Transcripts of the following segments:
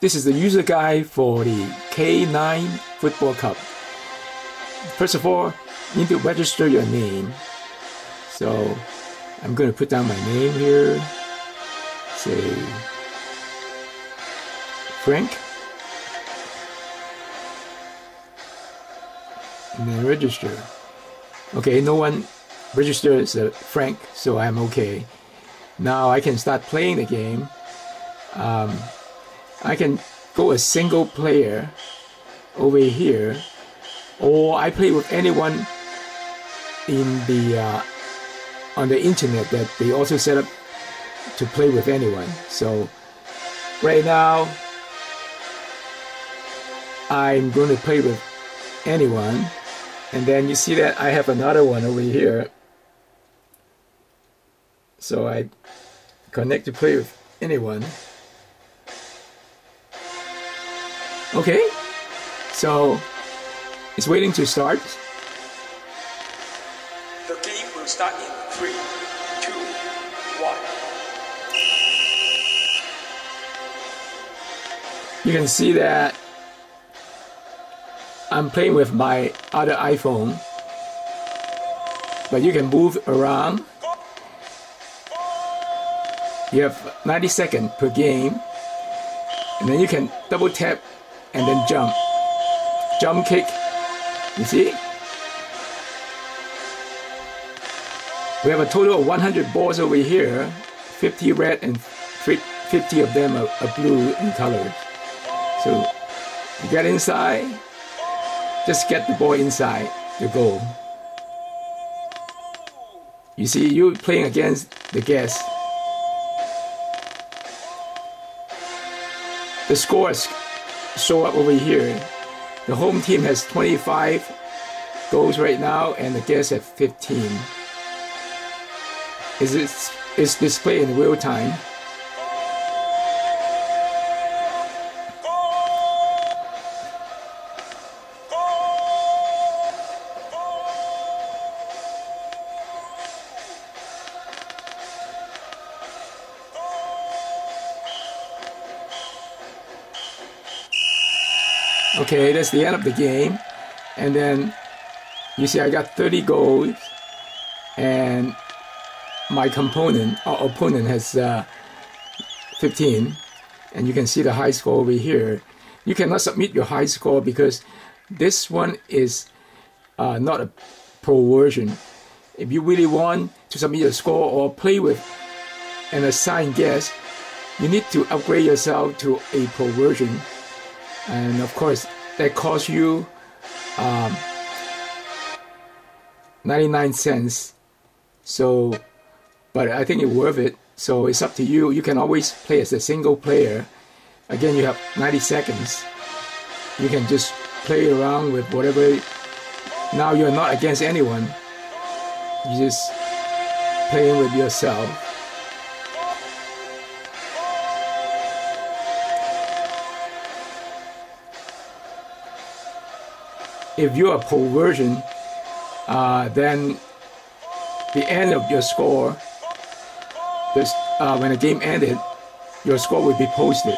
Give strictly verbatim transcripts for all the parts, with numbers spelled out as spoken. This is the user guide for the K nine Football Cup. First of all, you need to register your name. So I'm going to put down my name here. Say Frank. And then register. Okay, no one registered as Frank, so I'm okay. Now I can start playing the game. Um, I can go a single player over here, or I play with anyone in the uh, on the internet that they also set up to play with anyone. So right now I'm going to play with anyone, and then you see that I have another one over here. So I connect to play with anyone. Okay, so it's waiting to start. The game will start in three, two, one. You can see that I'm playing with my other iPhone, but you can move around. You have ninety seconds per game, and then you can double tap and then jump. Jump kick. You see? We have a total of one hundred balls over here. fifty red and fifty of them are, are blue in color. So you get inside. Just get the ball inside the goal. You see, you're playing against the guest. The scores show up over here. The home team has twenty-five goals right now, and the guests have fifteen. It's, it's displayed in real time. Okay, that's the end of the game, and then you see I got thirty goals, and my component or opponent has uh, fifteen, and you can see the high score over here. You cannot submit your high score because this one is uh, not a pro version. If you really want to submit your score or play with an assigned guest, you need to upgrade yourself to a pro version. And of course, that costs you um, ninety-nine cents. So, but I think it's worth it. So it's up to you. You can always play as a single player. Again, you have ninety seconds. You can just play around with whatever. Now you're not against anyone. You're just playing with yourself. If you're a pro version, uh, then the end of your score, this, uh, when the game ended, your score would be posted.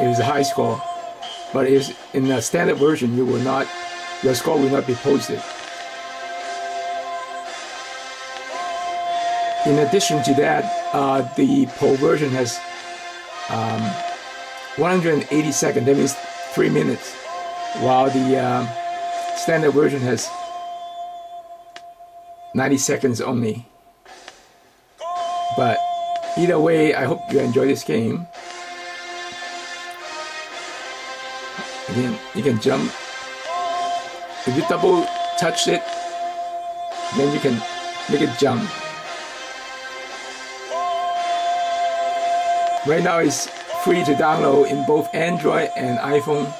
It was a high score, but if in the standard version, you will not, your score will not be posted. In addition to that, uh, the pro version has um, one hundred eighty seconds. That means three minutes, while the um, standard version has ninety seconds only. But either way, I hope you enjoy this game. Again, you can jump. If you double touch it, then you can make it jump. Right now it's free to download in both Android and iPhone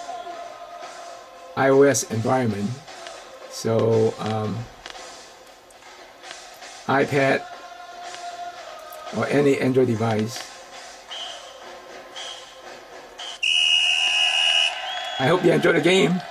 iOS environment. So um, iPad or any Android device. I hope you enjoy the game.